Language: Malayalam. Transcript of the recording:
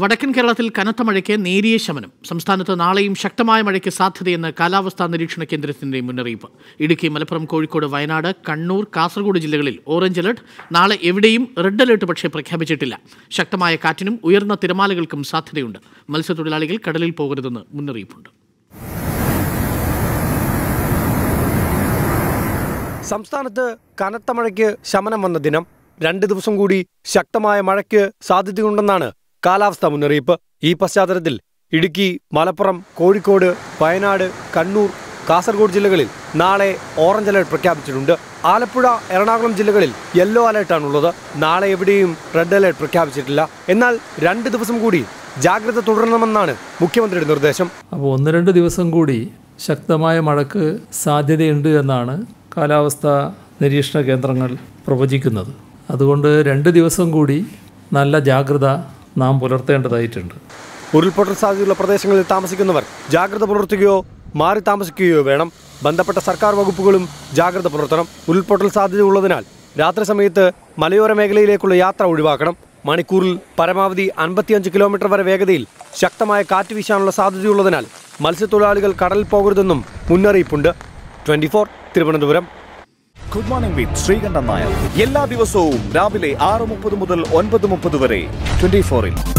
വടക്കൻ കേരളത്തിൽ കനത്ത മഴയ്ക്ക് നേരിയ ശമനം. സംസ്ഥാനത്ത് നാളെയും ശക്തമായ മഴയ്ക്ക് സാധ്യതയെന്ന് കാലാവസ്ഥാ നിരീക്ഷണ കേന്ദ്രത്തിന്റെ മുന്നറിയിപ്പ്. ഇടുക്കി, മലപ്പുറം, കോഴിക്കോട്, വയനാട്, കണ്ണൂർ, കാസർഗോഡ് ജില്ലകളിൽ ഓറഞ്ച് അലർട്ട്. നാളെ എവിടെയും റെഡ് അലർട്ട് പക്ഷേ പ്രഖ്യാപിച്ചിട്ടില്ല. ശക്തമായ കാറ്റിനും ഉയർന്ന തിരമാലകൾക്കും സാധ്യതയുണ്ട്. മത്സ്യത്തൊഴിലാളികൾ കടലിൽ പോകരുതെന്ന് മുന്നറിയിപ്പുണ്ട്. സംസ്ഥാനത്ത് കനത്ത മഴയ്ക്ക് ശമനം വന്ന ദിനം. രണ്ട് ദിവസം കൂടി ശക്തമായ മഴയ്ക്ക് സാധ്യതയുണ്ടെന്നാണ് കാലാവസ്ഥാ മുന്നറിയിപ്പ്. ഈ പശ്ചാത്തലത്തിൽ ഇടുക്കി, മലപ്പുറം, കോഴിക്കോട്, വയനാട്, കണ്ണൂർ, കാസർഗോഡ് ജില്ലകളിൽ നാളെ ഓറഞ്ച് അലേർട്ട് പ്രഖ്യാപിച്ചിട്ടുണ്ട്. ആലപ്പുഴ, എറണാകുളം ജില്ലകളിൽ യെല്ലോ അലേർട്ടാണുള്ളത്. നാളെ എവിടെയും റെഡ് അലേർട്ട് പ്രഖ്യാപിച്ചിട്ടില്ല. എന്നാൽ രണ്ട് ദിവസം കൂടി ജാഗ്രത തുടരണമെന്നാണ് മുഖ്യമന്ത്രിയുടെ നിർദ്ദേശം. അപ്പോൾ ഒന്ന് രണ്ട് ദിവസം കൂടി ശക്തമായ മഴയ്ക്ക് സാധ്യതയുണ്ട് എന്നാണ് കാലാവസ്ഥാ നിരീക്ഷണ കേന്ദ്രങ്ങൾ പ്രവചിക്കുന്നത്. അതുകൊണ്ട് രണ്ട് ദിവസം കൂടി നല്ല ജാഗ്രത നാം പുലർത്തേണ്ടതായിട്ടുണ്ട്. ഉരുൾപൊട്ടൽ സാധ്യതയുള്ള പ്രദേശങ്ങളിൽ താമസിക്കുന്നവർ ജാഗ്രത പുലർത്തുകയോ മാറി താമസിക്കുകയോ വേണം. ബന്ധപ്പെട്ട സർക്കാർ വകുപ്പുകളും ജാഗ്രത പുലർത്തണം. ഉരുൾപൊട്ടൽ സാധ്യത ഉള്ളതിനാൽ രാത്രി സമയത്ത് മലയോര മേഖലയിലേക്കുള്ള യാത്ര ഒഴിവാക്കണം. മണിക്കൂറിൽ പരമാവധി 55 കിലോമീറ്റർ വരെ വേഗതയിൽ ശക്തമായ കാറ്റ് വീശാനുള്ള സാധ്യതയുള്ളതിനാൽ മത്സ്യത്തൊഴിലാളികൾ കടലിൽ പോകരുതെന്നും മുന്നറിയിപ്പുണ്ട്. 24 Thiruvananthapuram. Good morning with Shri Ganda Nair. എല്ലാ ദിവസവും രാവിലെ 6:30 മുതൽ 9:30 വരെ 24-ൽ.